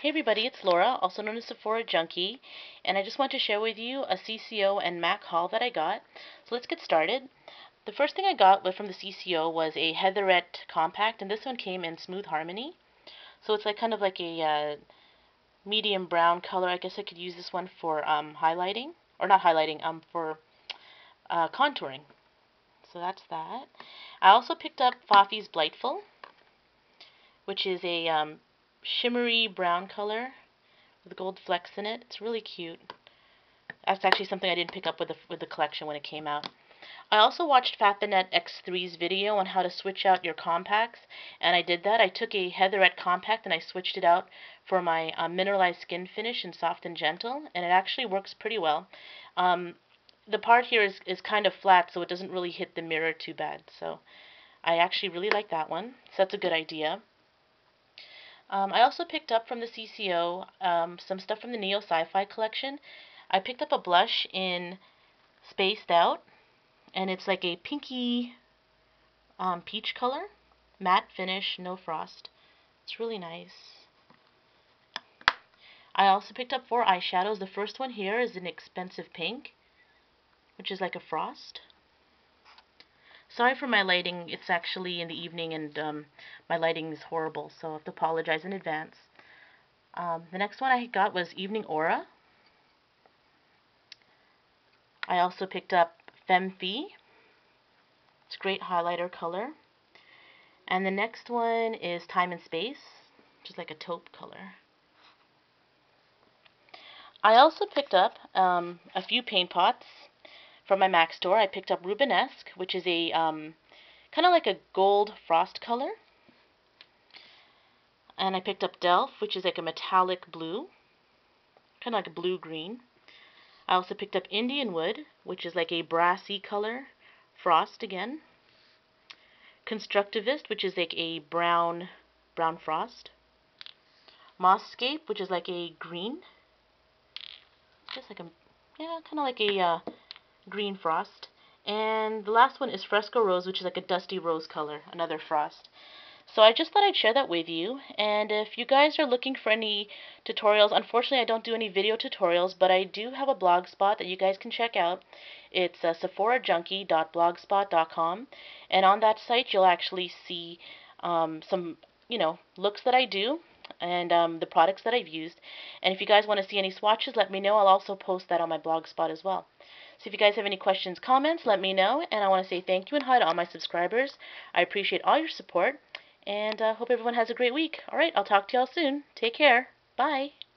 Hey everybody, it's Laura, also known as Sephora Junkie, and I just want to share with you a CCO and MAC haul that I got. So let's get started. The first thing I got from the CCO was a Heatherette compact, and this one came in Smooth Harmony. So it's like kind of like a medium brown color. I guess I could use this one for highlighting, or not highlighting, for contouring. So that's that. I also picked up Fafi's Blightful, which is a shimmery brown color with gold flecks in it. It's really cute. That's actually something I didn't pick up with the collection when it came out. I also watched Fafi Net X3's video on how to switch out your compacts, and I did that. I took a Heatherette compact and I switched it out for my Mineralized Skin Finish in Soft and Gentle, and it actually works pretty well. The part here is kind of flat, so it doesn't really hit the mirror too bad. So I actually really like that one, so that's a good idea. I also picked up from the CCO some stuff from the Neo Sci-Fi collection. I picked up a blush in Spaced Out, and it's like a pinky peach color, matte finish, no frost. It's really nice. I also picked up four eyeshadows. The first one here is an Expensive Pink, which is like a frost. Sorry for my lighting, it's actually in the evening and my lighting is horrible, so I have to apologize in advance. The next one I got was Evening Aura. I also picked up Femme-Fi. It's a great highlighter color. And the next one is Time and Space, which is like a taupe color. I also picked up a few paint pots. From my MAC store, I picked up Rubenesque, which is a kind of like a gold frost color. And I picked up Delph, which is like a metallic blue, kind of like a blue-green. I also picked up Indianwood, which is like a brassy color, frost again. Constructivist, which is like a brown frost. Mosscape, which is like a green, just like a, yeah, kind of like a green frost. And the last one is Fresco Rose, which is like a dusty rose color, another frost. So I just thought I'd share that with you, and if you guys are looking for any tutorials, unfortunately I don't do any video tutorials, but I do have a blog spot that you guys can check out. It's sephorajunkie.blogspot.com, and on that site you'll actually see some, you know, looks that I do and the products that I've used. And if you guys want to see any swatches, let me know. I'll also post that on my blog spot as well. So if you guys have any questions, comments, let me know. And I want to say thank you and hi to all my subscribers. I appreciate all your support. And I hope everyone has a great week. All right, I'll talk to y'all soon. Take care. Bye.